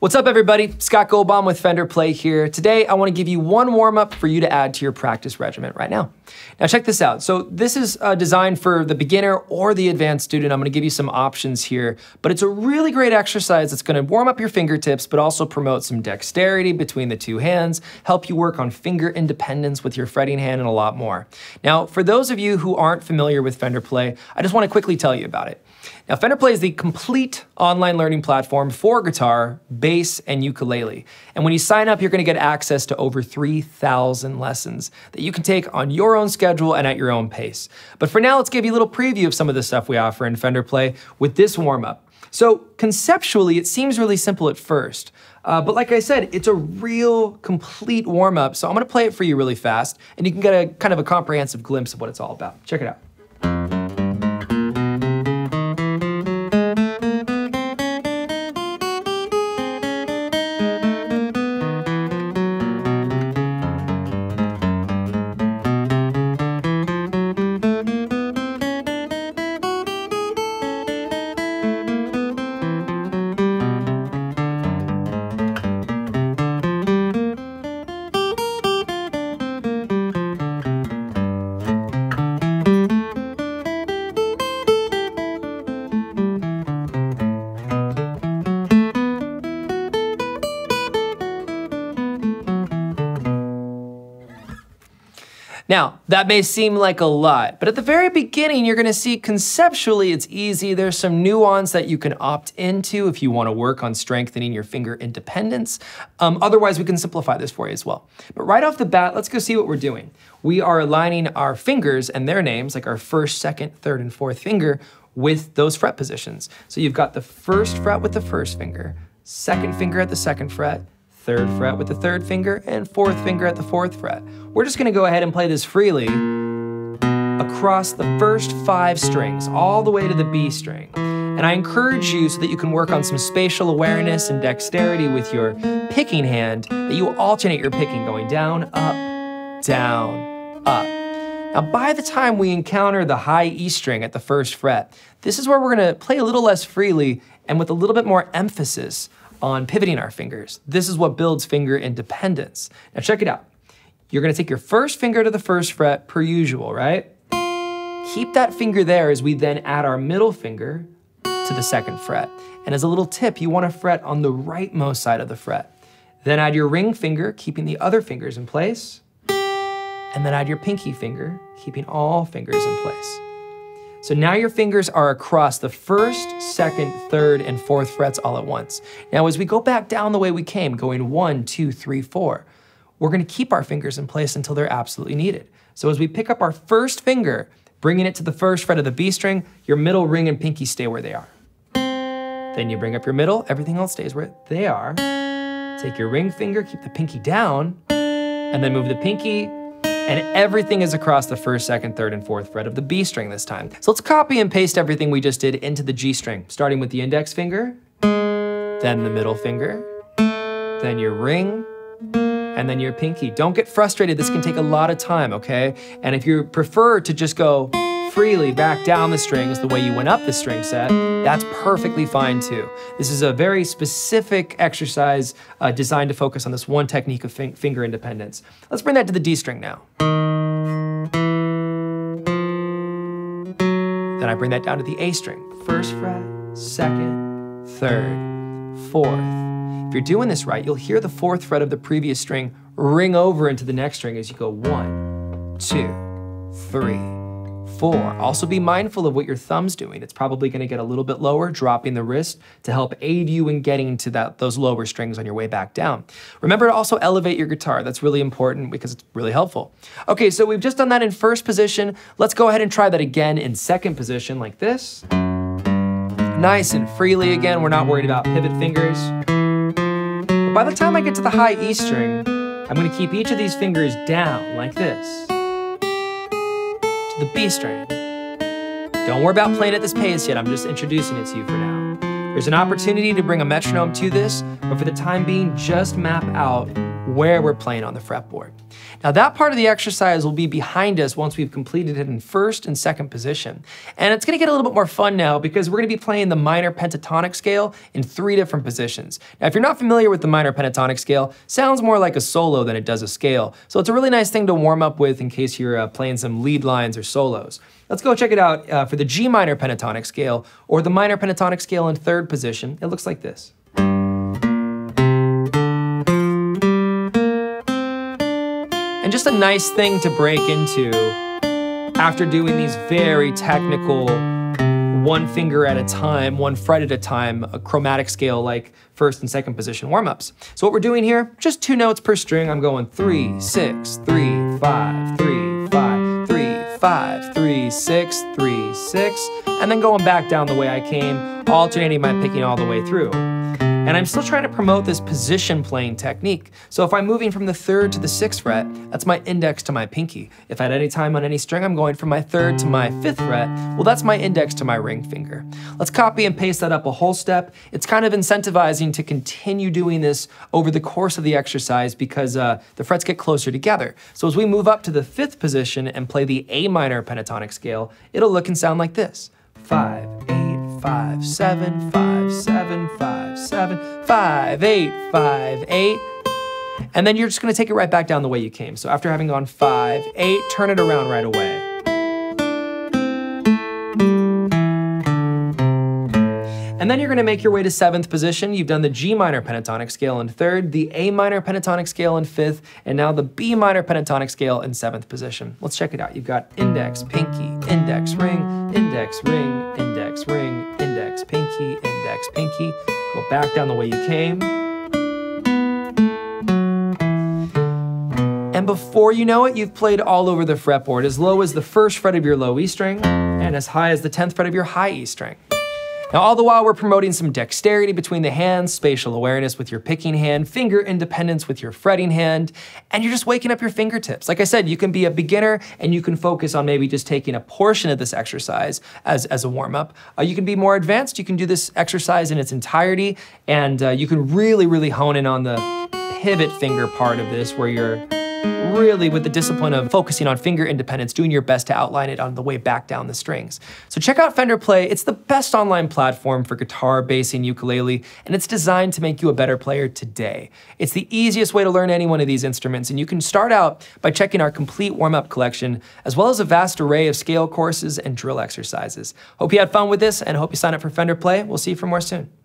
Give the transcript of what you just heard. What's up everybody? Scott Goldbaum with Fender Play here. Today I want to give you one warm-up for you to add to your practice regimen right now. Now check this out. So this is designed for the beginner or the advanced student. I'm going to give you some options here, but it's a really great exercise that's going to warm up your fingertips, but also promote some dexterity between the two hands, help you work on finger independence with your fretting hand, and a lot more. Now for those of you who aren't familiar with Fender Play, I just want to quickly tell you about it. Now Fender Play is the complete online learning platform for guitar, bass, and ukulele. And when you sign up, you're going to get access to over 3,000 lessons that you can take on your own schedule and at your own pace. But for now, let's give you a little preview of some of the stuff we offer in Fender Play with this warm-up. So conceptually, it seems really simple at first, but like I said, it's a real complete warm-up. So I'm going to play it for you really fast, and you can get a kind of a comprehensive glimpse of what it's all about. Check it out. Now, that may seem like a lot, but at the very beginning, you're gonna see conceptually it's easy. There's some nuance that you can opt into if you wanna work on strengthening your finger independence. Otherwise, we can simplify this for you as well. But right off the bat, let's go see what we're doing. We are aligning our fingers and their names, like our first, second, third, and fourth finger, with those fret positions. So you've got the first fret with the first finger, second finger at the second fret, third fret with the third finger, and fourth finger at the fourth fret. We're just gonna go ahead and play this freely across the first 5 strings, all the way to the B string. And I encourage you, so that you can work on some spatial awareness and dexterity with your picking hand, that you alternate your picking, going down, up, down, up. Now by the time we encounter the high E string at the first fret, this is where we're gonna play a little less freely and with a little bit more emphasis on pivoting our fingers. This is what builds finger independence. Now check it out. You're gonna take your first finger to the first fret per usual, right? Keep that finger there as we then add our middle finger to the second fret. And as a little tip, you wanna fret on the rightmost side of the fret. Then add your ring finger, keeping the other fingers in place. And then add your pinky finger, keeping all fingers in place. So now your fingers are across the first, second, third, and fourth frets all at once. Now as we go back down the way we came, going 1, 2, 3, 4, we're gonna keep our fingers in place until they're absolutely needed. So as we pick up our first finger, bringing it to the first fret of the B string, your middle, ring, and pinky stay where they are. Then you bring up your middle, everything else stays where they are. Take your ring finger, keep the pinky down, and then move the pinky, and everything is across the first, second, third, and fourth fret of the B string this time. So let's copy and paste everything we just did into the G string, starting with the index finger, then the middle finger, then your ring, and then your pinky. Don't get frustrated, this can take a lot of time, okay? And if you prefer to just go freely back down the strings the way you went up the string set, that's perfectly fine too. This is a very specific exercise designed to focus on this one technique of finger independence. Let's bring that to the D string now. Then I bring that down to the A string. First fret, second, third, fourth. If you're doing this right, you'll hear the fourth fret of the previous string ring over into the next string as you go 1, 2, 3, 4. Also be mindful of what your thumb's doing. It's probably gonna get a little bit lower, dropping the wrist to help aid you in getting to those lower strings on your way back down. Remember to also elevate your guitar. That's really important because it's really helpful. Okay, so we've just done that in first position. Let's go ahead and try that again in second position like this. Nice and freely again. We're not worried about pivot fingers. But by the time I get to the high E string, I'm gonna keep each of these fingers down like this. The B string. Don't worry about playing at this pace yet, I'm just introducing it to you for now. There's an opportunity to bring a metronome to this, but for the time being, just map out where we're playing on the fretboard. Now that part of the exercise will be behind us once we've completed it in first and second position. And it's gonna get a little bit more fun now because we're gonna be playing the minor pentatonic scale in three different positions. Now if you're not familiar with the minor pentatonic scale, sounds more like a solo than it does a scale. So it's a really nice thing to warm up with in case you're playing some lead lines or solos. Let's go check it out for the G minor pentatonic scale or the minor pentatonic scale in third position. It looks like this. And just a nice thing to break into after doing these very technical, one finger at a time, one fret at a time, a chromatic scale like first and second position warm-ups. So what we're doing here, just 2 notes per string. I'm going 3, 6, 3, 5, 3, 5, 3, 5, 3, 6, 3, 6, and then going back down the way I came, alternating my picking all the way through. And I'm still trying to promote this position playing technique. So if I'm moving from the 3rd to the 6th fret, that's my index to my pinky. If at any time on any string I'm going from my 3rd to my 5th fret, well that's my index to my ring finger. Let's copy and paste that up a whole step. It's kind of incentivizing to continue doing this over the course of the exercise because the frets get closer together. So as we move up to the 5th position and play the A minor pentatonic scale, it'll look and sound like this. 5, 8, 5, 7, 5, 7, 5, 7, 5, 8, 5, 8. And then you're just gonna take it right back down the way you came. So after having gone 5, 8, turn it around right away. And then you're gonna make your way to 7th position. You've done the G minor pentatonic scale in 3rd, the A minor pentatonic scale in 5th, and now the B minor pentatonic scale in 7th position. Let's check it out. You've got index, pinky, index, ring, index, ring, index, ring, index, pinky, index, pinky. Go back down the way you came. And before you know it, you've played all over the fretboard, as low as the 1st fret of your low E string, and as high as the 10th fret of your high E string. Now, all the while we're promoting some dexterity between the hands, spatial awareness with your picking hand, finger independence with your fretting hand, and you're just waking up your fingertips. Like I said, you can be a beginner and you can focus on maybe just taking a portion of this exercise as a warm-up. You can be more advanced, you can do this exercise in its entirety, and you can really, really hone in on the pivot finger part of this where you're really with the discipline of focusing on finger independence, doing your best to outline it on the way back down the strings. So check out Fender Play. It's the best online platform for guitar, bass, and ukulele, and it's designed to make you a better player today. It's the easiest way to learn any one of these instruments, and you can start out by checking our complete warm-up collection, as well as a vast array of scale courses and drill exercises. Hope you had fun with this, and hope you sign up for Fender Play. We'll see you for more soon.